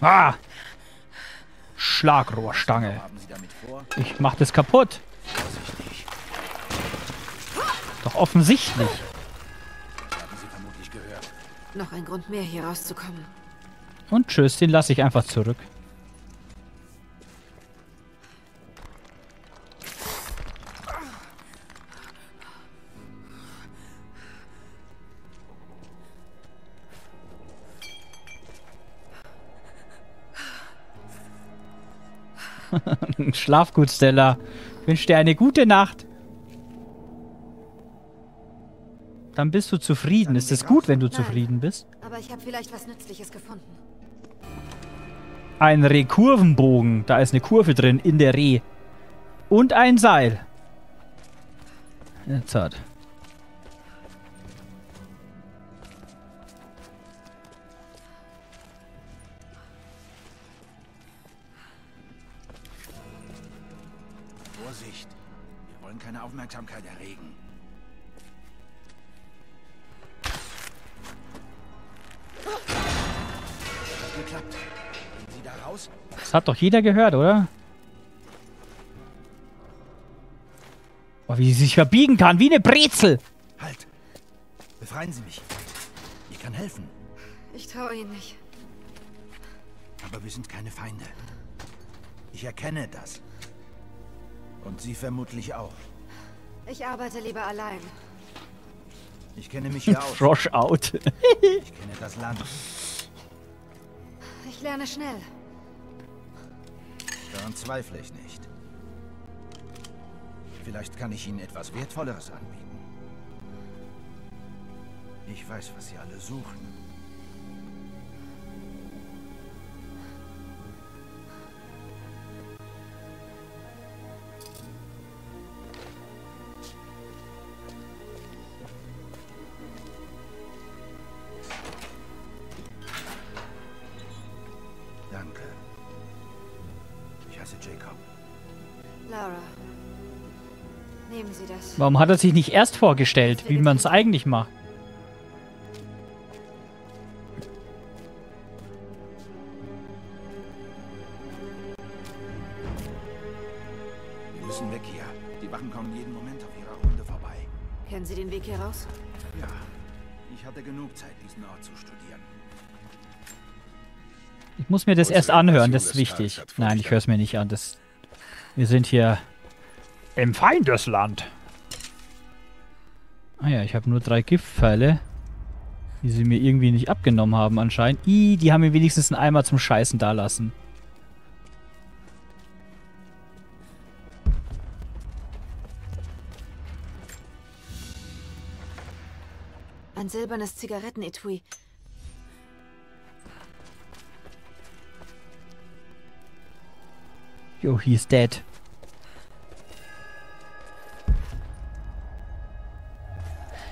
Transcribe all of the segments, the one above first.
Ah! Schlagrohrstange. Ich mach das kaputt. Doch offensichtlich. Noch ein Grund mehr, hier rauszukommen. Und tschüss, den lasse ich einfach zurück. Schlaf gut, Stella. Ich wünsche dir eine gute Nacht. Dann bist du zufrieden. Ist es gut, wenn du zufrieden bist? Aber ich habe vielleicht was Nützliches gefunden. Ein Recurvebogen. Da ist eine Kurve drin in der Reh. Und ein Seil. Jetzt hat. Vorsicht. Wir wollen keine Aufmerksamkeit erregen. Das hat doch jeder gehört, oder? Oh, wie sie sich verbiegen kann, wie eine Brezel! Halt! Befreien Sie mich. Ich kann helfen. Ich traue Ihnen nicht. Aber wir sind keine Feinde. Ich erkenne das. Und Sie vermutlich auch. Ich arbeite lieber allein. Ich kenne mich hier aus. Frosch out. Ich kenne das Land. Ich lerne schnell. Daran zweifle ich nicht. Vielleicht kann ich Ihnen etwas Wertvolleres anbieten. Ich weiß, was Sie alle suchen. Danke. Ich heiße Jacob. Lara, nehmen Sie das. Warum hat er sich nicht erst vorgestellt, wie man es eigentlich macht? Wir müssen weg hier. Die Wachen kommen jeden Moment auf ihrer Runde vorbei. Kennen Sie den Weg hier raus? Ja, ich hatte genug Zeit, diesen Ort zu studieren. Ich muss mir das erst anhören, das ist wichtig. Nein, ich höre es mir nicht an. Das wir sind hier im Feindesland. Ah ja, ich habe nur 3 Giftpfeile, die sie mir irgendwie nicht abgenommen haben anscheinend. Ih, die haben mir wenigstens einen Eimer zum Scheißen dalassen. Ein silbernes Zigarettenetui. Yo, he's dead.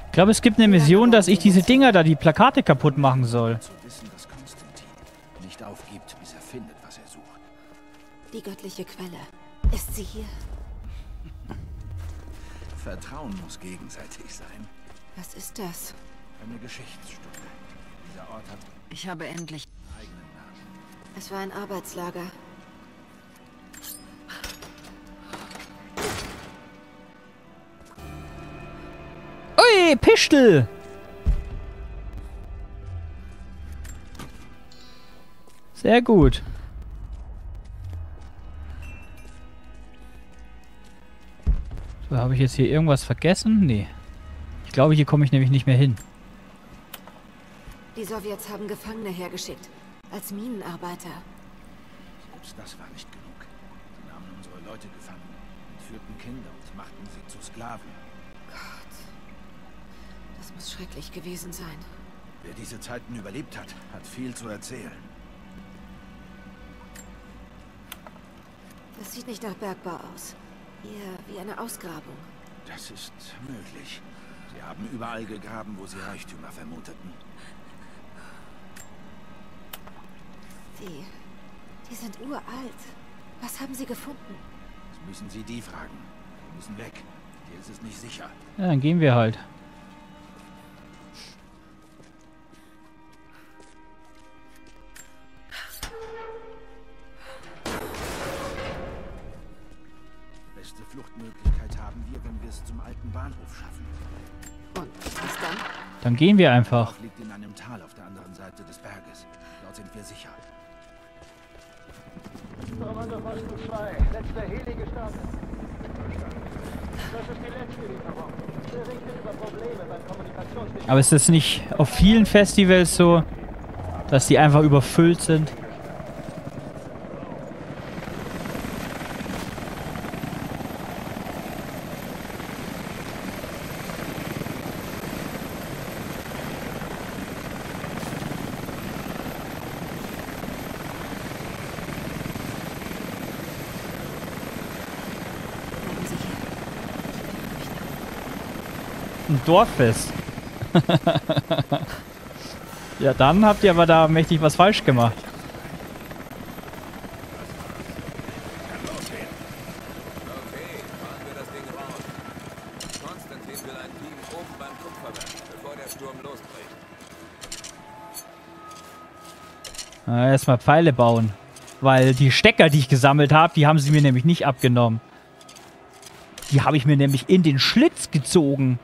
Ich glaube, es gibt eine Mission, dass ich diese Dinger da, die Plakate kaputt machen soll. Zu wissen, dass Konstantin nicht aufgibt, bis er findet, was er sucht. Die göttliche Quelle. Ist sie hier? Vertrauen muss gegenseitig sein. Was ist das? Eine Geschichtsstunde. Dieser Ort hat... Ich habe endlich... eigenen Namen. Es war ein Arbeitslager. Pischtel! Sehr gut. So, habe ich jetzt hier irgendwas vergessen? Nee. Ich glaube, hier komme ich nämlich nicht mehr hin. Die Sowjets haben Gefangene hergeschickt. Als Minenarbeiter. Selbst das war nicht genug. Sie nahmen unsere Leute gefangen, entführten Kinder und machten sie zu Sklaven. Gott. Das muss schrecklich gewesen sein. Wer diese Zeiten überlebt hat, hat viel zu erzählen. Das sieht nicht nach Bergbau aus. Eher wie eine Ausgrabung. Das ist möglich. Sie haben überall gegraben, wo sie Reichtümer vermuteten. Die sind uralt. Was haben sie gefunden? Das müssen Sie die fragen. Wir müssen weg. Hier ist es nicht sicher. Ja, dann gehen wir halt. beste Fluchtmöglichkeit haben wir, wenn wir es zum alten Bahnhof schaffen. Und was dann? Dann gehen wir einfach. Das liegt in einem Tal auf der anderen Seite des Berges. Dort sind wir sicher. Kommando Posten 2, letzter Heli gestartet. Das ist die letzte Lieferung. Berichtet über Probleme beim Kommunikationsweg. Aber ist das nicht auf vielen Festivals so, dass die einfach überfüllt sind? Dorffest. Ja, dann habt ihr aber da mächtig was falsch gemacht. Okay, fahren wir das Ding raus. Konstantin will ein Team oben beim Kupferwerk, bevor der Sturm losbricht. Na, erstmal Pfeile bauen. Weil die Stecker, die ich gesammelt habe, die haben sie mir nämlich nicht abgenommen. Die habe ich mir nämlich in den Schlitz gezogen.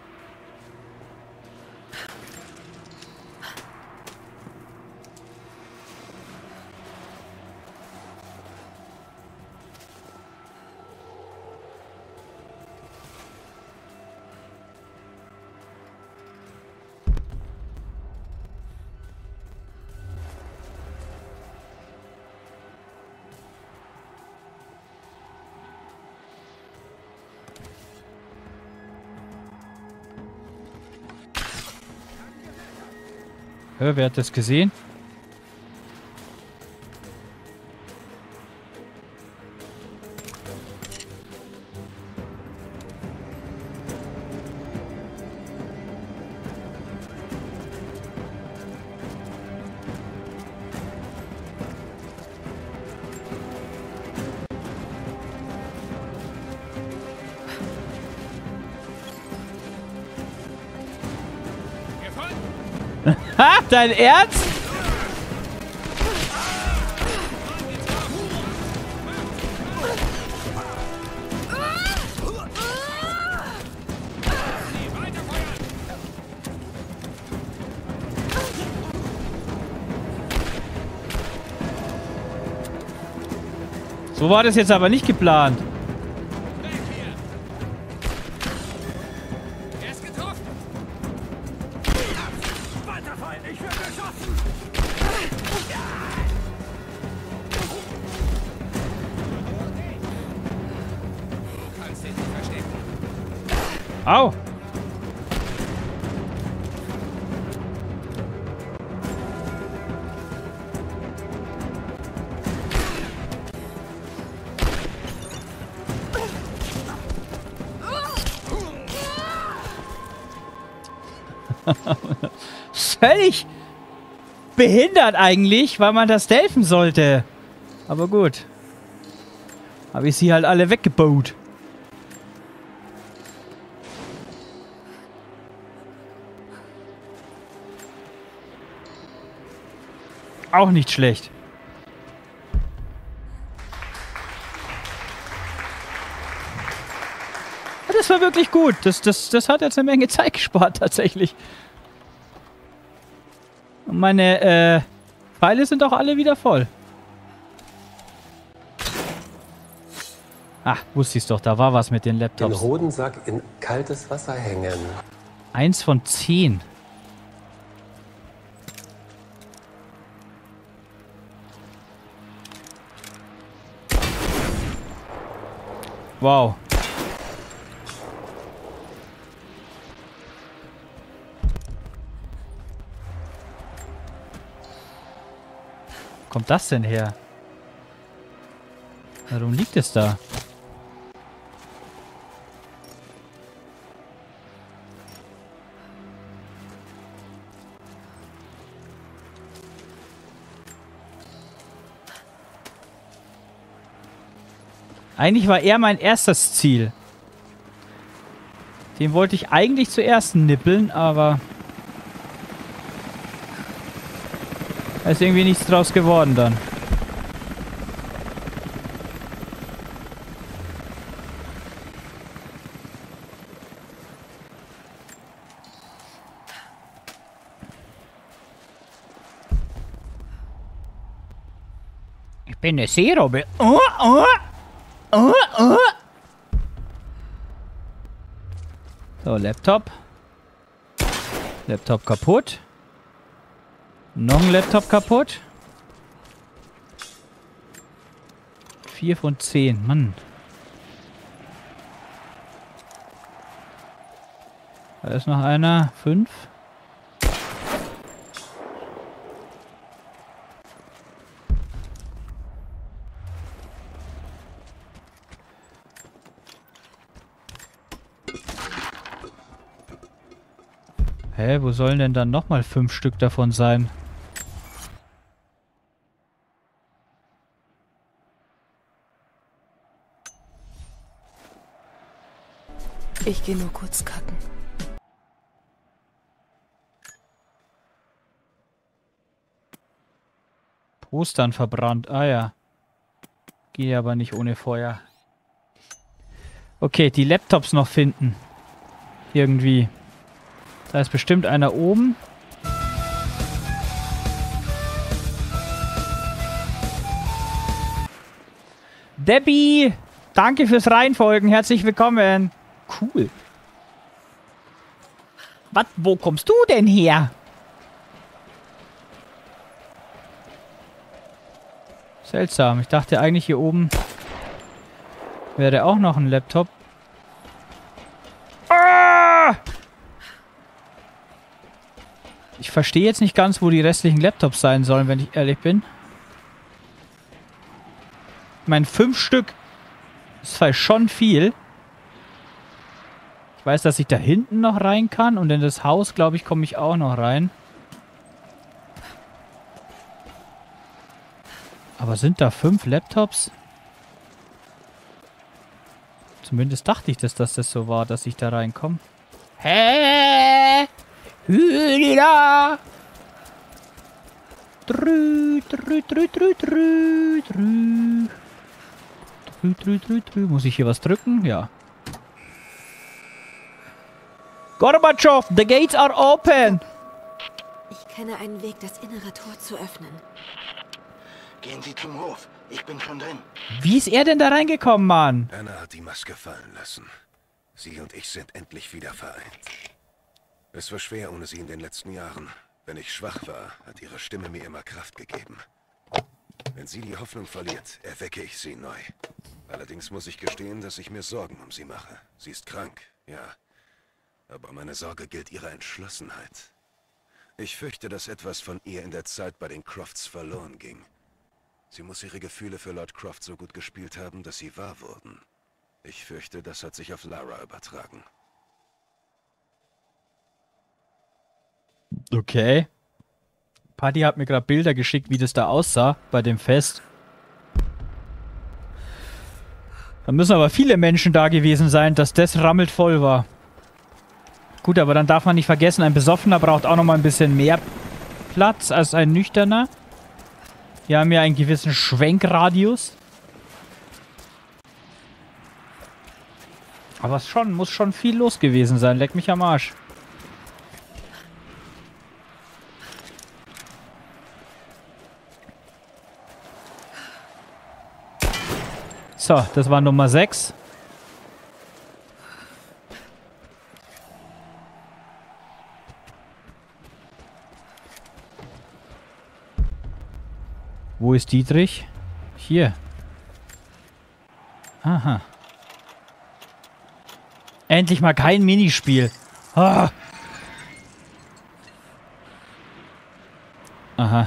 Wer hat das gesehen? Dein Ernst? So war das jetzt aber nicht geplant. Au! Völlig behindert eigentlich, weil man das helfen sollte. Aber gut. Habe ich sie halt alle weggebaut. Auch nicht schlecht. Das war wirklich gut. Das hat jetzt eine Menge Zeit gespart, tatsächlich. Und meine Pfeile sind auch alle wieder voll. Ach, wusste ich's doch. Da war was mit den Laptops. Den Hodensack in kaltes Wasser hängen. 1 von 10. Wow. Wo kommt das denn her? Warum liegt es da? Eigentlich war er mein erstes Ziel. Den wollte ich eigentlich zuerst nippeln, aber... da ist irgendwie nichts draus geworden dann. bin eine Seerobbe. Oh, oh. Oh, oh. So, Laptop. Laptop kaputt. Noch ein Laptop kaputt. 4 von 10, Mann. Da ist noch einer. 5. Hä, wo sollen denn dann nochmal 5 Stück davon sein? Ich gehe nur kurz kacken. Ostern verbrannt. Ah ja. Gehe aber nicht ohne Feuer. Okay, die Laptops noch finden. Irgendwie. Da ist bestimmt einer oben. Debbie! Danke fürs Reinfolgen. Herzlich willkommen. Cool. Was? Wo kommst du denn her? Seltsam. Ich dachte eigentlich hier oben wäre auch noch ein Laptop. Ah! Ich verstehe jetzt nicht ganz, wo die restlichen Laptops sein sollen, wenn ich ehrlich bin. Ich meine, 5 Stück ist vielleicht schon viel. Ich weiß, dass ich da hinten noch rein kann und in das Haus, glaube ich, komme ich auch noch rein. Aber sind da 5 Laptops? Zumindest dachte ich, dass das so war, dass ich da reinkomme. Hä? Hüdida! Drü, drü, drü, drü, drü, drü. Drü, drü, drü, drü. Muss ich hier was drücken? Ja. Gorbatschow, the gates are open! Ich kenne einen Weg, das innere Tor zu öffnen. Gehen Sie zum Hof. Ich bin schon drin. Wie ist er denn da reingekommen, Mann? Anna hat die Maske fallen lassen. Sie und ich sind endlich wieder vereint. Es war schwer ohne sie in den letzten Jahren. Wenn ich schwach war, hat ihre Stimme mir immer Kraft gegeben. Wenn sie die Hoffnung verliert, erwecke ich sie neu. Allerdings muss ich gestehen, dass ich mir Sorgen um sie mache. Sie ist krank, ja. Aber meine Sorge gilt ihrer Entschlossenheit. Ich fürchte, dass etwas von ihr in der Zeit bei den Crofts verloren ging. Sie muss ihre Gefühle für Lord Croft so gut gespielt haben, dass sie wahr wurden. Ich fürchte, das hat sich auf Lara übertragen. Okay. Patty hat mir gerade Bilder geschickt, wie das da aussah bei dem Fest. Da müssen aber viele Menschen da gewesen sein, dass das rammelt voll war. Gut, aber dann darf man nicht vergessen, ein Besoffener braucht auch nochmal ein bisschen mehr Platz als ein Nüchterner. Wir haben ja einen gewissen Schwenkradius. Aber es muss schon viel los gewesen sein. Leck mich am Arsch. So, das war Nummer 6. Wo ist Dietrich? Hier. Aha. Endlich mal kein Minispiel. Ah. Aha.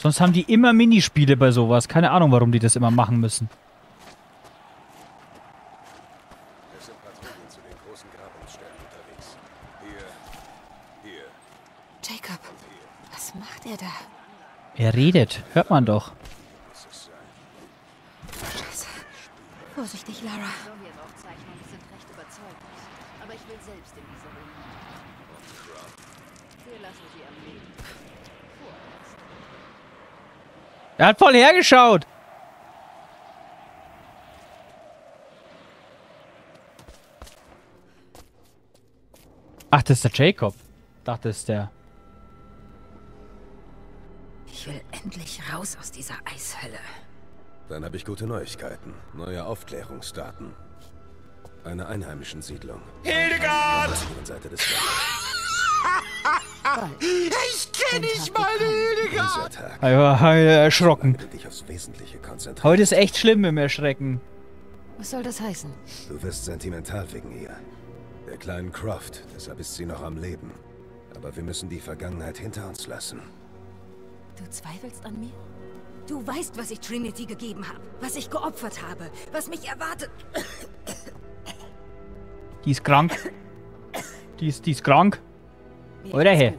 Sonst haben die immer Minispiele bei sowas. Keine Ahnung, warum die das immer machen müssen. Er redet. Hört man doch. Scheiße. Vorsichtig, Lara. Er hat voll hergeschaut. das ist der Jacob. Ich dachte, das ist der. Ich will endlich raus aus dieser Eishölle. Dann habe ich gute Neuigkeiten. Neue Aufklärungsdaten. Einer einheimischen Siedlung. Hildegard! Auf der anderen Seite des Ich kenne nicht meine Hildegard! Ich war erschrocken. Heute ist echt schlimm im Erschrecken. Was soll das heißen? Du wirst sentimental wegen ihr. Der kleinen Croft, deshalb ist sie noch am Leben. Aber wir müssen die Vergangenheit hinter uns lassen. Du zweifelst an mir? Du weißt, was ich Trinity gegeben habe, was ich geopfert habe, was mich erwartet. Die ist krank. Die ist krank. Oder her?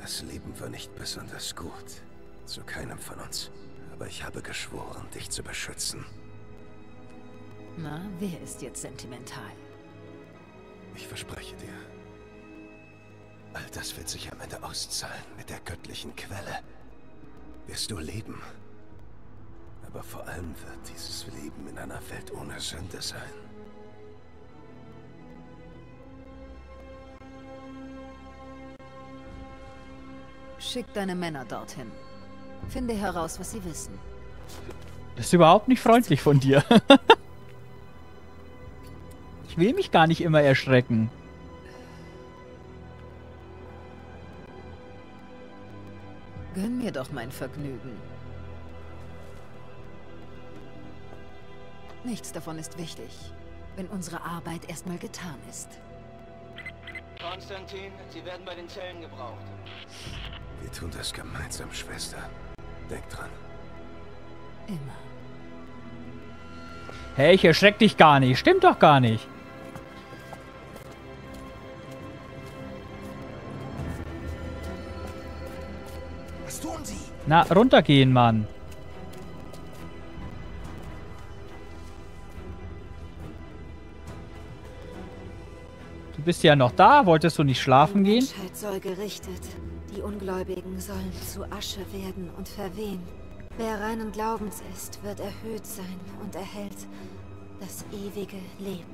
Das Leben war nicht besonders gut. Zu keinem von uns. Aber ich habe geschworen, dich zu beschützen. Na, wer ist jetzt sentimental? Ich verspreche dir, all das wird sich am Ende auszahlen mit der göttlichen Quelle. Wirst du leben. Aber vor allem wird dieses Leben in einer Welt ohne Sünde sein. Schick deine Männer dorthin. Finde heraus, was sie wissen. Das ist überhaupt nicht freundlich von dir. Ich will mich gar nicht immer erschrecken. Gönn mir doch mein Vergnügen. Nichts davon ist wichtig, wenn unsere Arbeit erstmal getan ist. Konstantin, Sie werden bei den Zellen gebraucht. Wir tun das gemeinsam, Schwester. Denk dran. Immer. Hey, ich erschreck dich gar nicht. Stimmt doch gar nicht. Was tun Sie? Na, runtergehen, Mann. Du bist ja noch da. Wolltest du nicht schlafen gehen? Die Menschheit soll gerichtet. Die Ungläubigen sollen zu Asche werden und verwehen. Wer reinen Glaubens ist, wird erhöht sein und erhält das ewige Leben.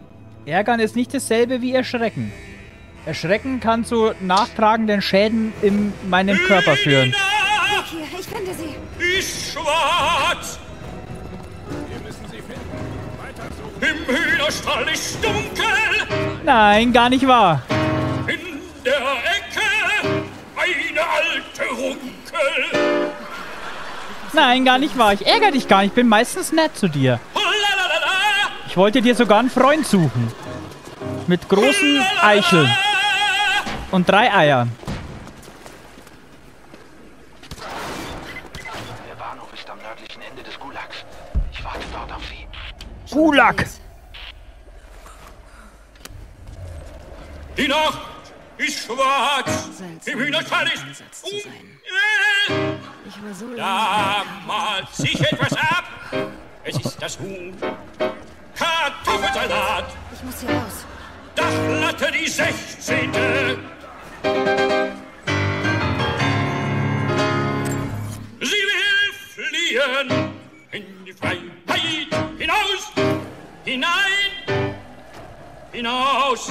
Ärgern ist nicht dasselbe wie Erschrecken. Erschrecken kann zu nachtragenden Schäden in meinem Körper führen. Weg hier, ich finde sie. Die Schwarz! Wir müssen sie finden. Weiter suchen. Im Hühnerstall ist dunkel! Nein, gar nicht wahr. In der Ecke eine alte Runkel! Nein, gar nicht wahr. Ich ärgere dich gar nicht. Ich bin meistens nett zu dir. Ich wollte dir sogar einen Freund suchen. Mit großen Eicheln. Und 3 Eiern. Der Bahnhof ist am nördlichen Ende des Gulags. Ich warte dort auf Sie. Gulag! Die Nacht ist schwarz. Im Hühnerstall ist... So da malt sich etwas ab. Es ist das Huhn. Kartoffelsalat. Ich muss hier raus. Dachlatte die 16. Sie will fliehen in die Freiheit. Hinaus. Hinein. Hinaus.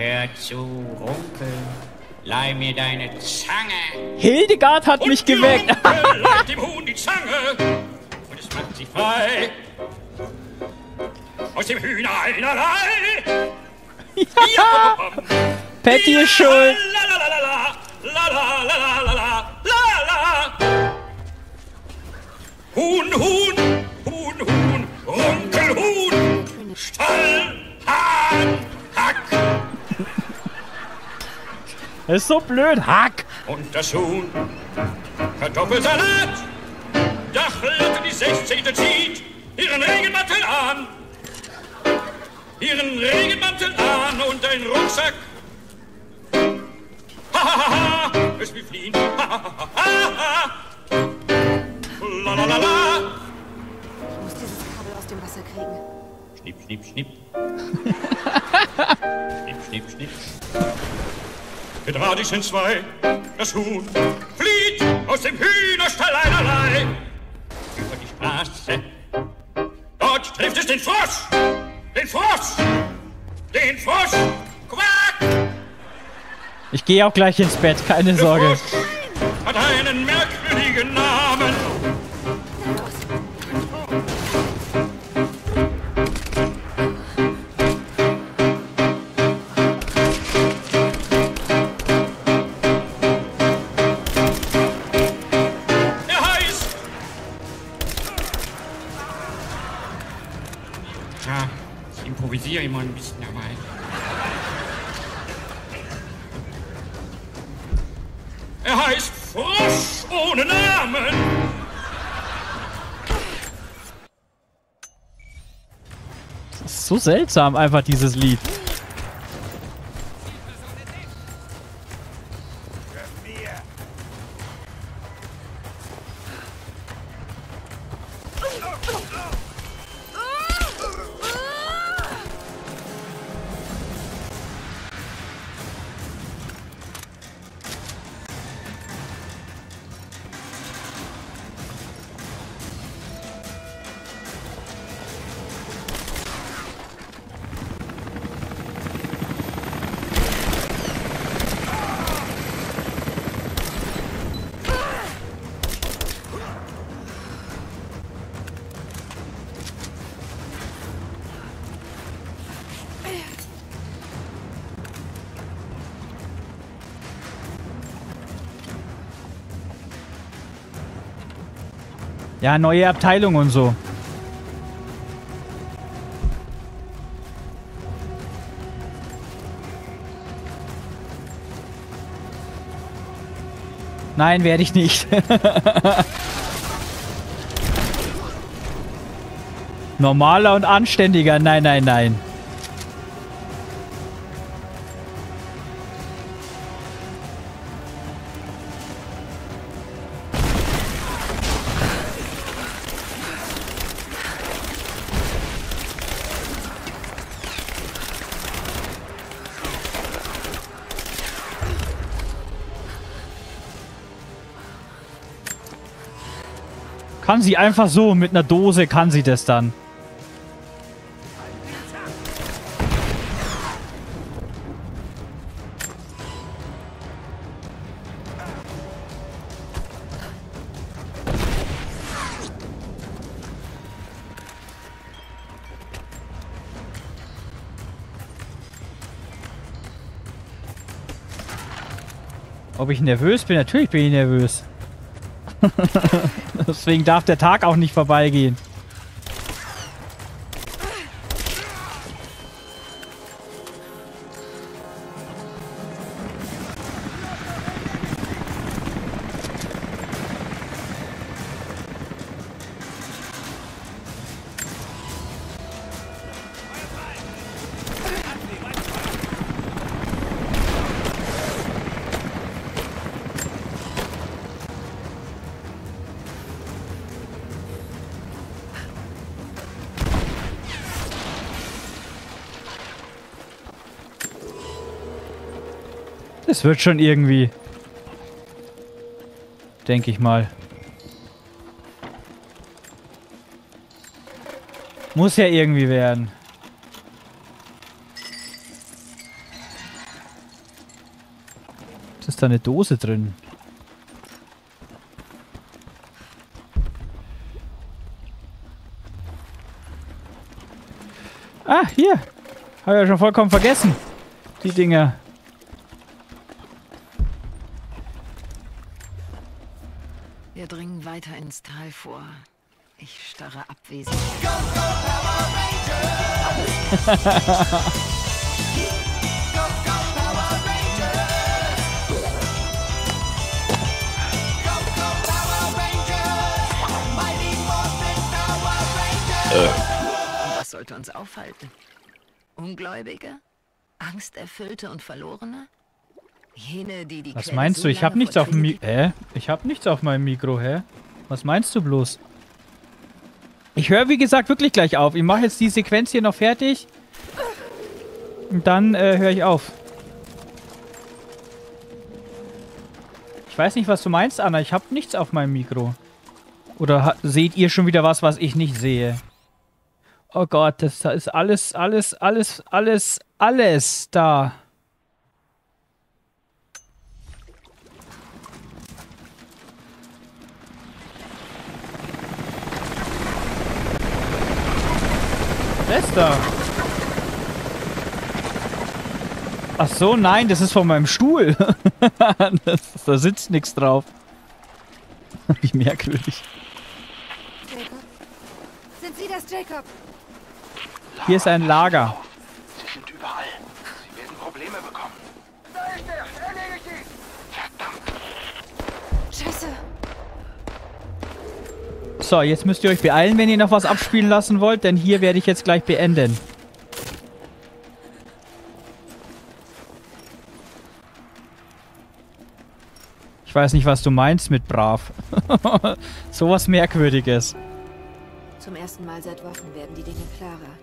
Hör zu, Onkel. Leih mir deine Zange. Hildegard hat mich geweckt. Leiht dem Huhn die Zange. Und es macht sie frei. Aus dem Hühner einerlei. Ja. Patty ist schuld. Huhn, Huhn. Huhn, Huhn. Onkel Huhn. Stall. Hahn. Hack. Das ist so blöd, Hack! Und das Huhn, Kartoffelsalat, Dachlatte die 16. zieht ihren Regenmantel an. Ihren Regenmantel an und ein Rucksack. Hahaha, es will fliehen. Hahaha. Lalalala. Ich muss dieses Kabel aus dem Wasser kriegen. Schnipp, schnipp, schnipp. Schnipp, schnipp, schnipp. Gerade ich in 2, das Huhn flieht aus dem Hühnerstall einerlei über die Straße trifft es den Frosch! Den Frosch! Den Frosch! Quack! Ich gehe auch gleich ins Bett, keine Sorge. Hat einen merkwürdigen Namen. Er heißt... Ja, ich improvisiere immer ein bisschen dabei. Er heißt Frosch ohne Namen. Das ist so seltsam, einfach dieses Lied. Ja, neue Abteilung und so. Nein, werde ich nicht. Normaler und anständiger. Nein, nein, nein. Kann sie einfach so, mit einer Dose kann sie das dann. Ob ich nervös bin? Natürlich bin ich nervös. Deswegen darf der Tag auch nicht vorbeigehen. Es wird schon irgendwie, denke ich mal. Muss ja irgendwie werden. Ist da eine Dose drin? Ah, hier. Habe ich ja schon vollkommen vergessen. Die Dinger. Ins Tal vor. Ich starre abwesend. Was sollte uns aufhalten? Ungläubige? Angsterfüllte und Verlorene? Jene, die die... Was meinst du? Ich habe nichts auf dem Mikro. Ich habe nichts auf meinem Mikro, hä? Was meinst du bloß? Ich höre, wie gesagt, wirklich gleich auf. Ich mache jetzt die Sequenz hier noch fertig. Und dann höre ich auf. Ich weiß nicht, was du meinst, Anna. Ich habe nichts auf meinem Mikro. Oder seht ihr schon wieder was, was ich nicht sehe? Oh Gott, das ist alles da. Bester. Ach so, nein, das ist von meinem Stuhl. Da sitzt nichts drauf. Wie merkwürdig. Jacob? Sind Sie das, Jacob? Hier ist ein Lager. Sie sind überall. Sie werden Probleme bekommen. Da ist er! Erledigt ihn! Verdammt! Scheiße! So, jetzt müsst ihr euch beeilen, wenn ihr noch was abspielen lassen wollt, denn hier werde ich jetzt gleich beenden. Ich weiß nicht, was du meinst mit brav. Sowas Merkwürdiges. Zum ersten Mal seit Wochen werden die Dinge klarer.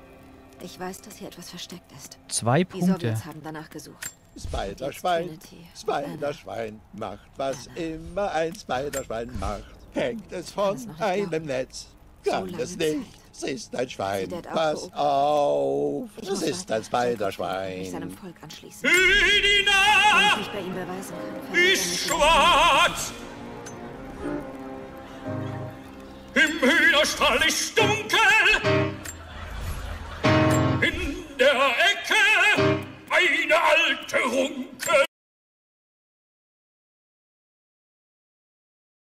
Ich weiß, dass hier etwas versteckt ist. 2 Punkte. Die Sowjets haben danach gesucht. Spiderschwein, Spiderschwein macht, was immer ein Spiderschwein macht. Hängt es von einem Netz, kann es nicht. Es ist ein Schwein, pass auf. Es ist ein Spiderschwein. Ich muss seinem Volk anschließen. Wenn ich mich bei ihm beweisen kann, ist schwarz. Im Hühnerstall ist dunkel. In der Ecke eine alte Runkel.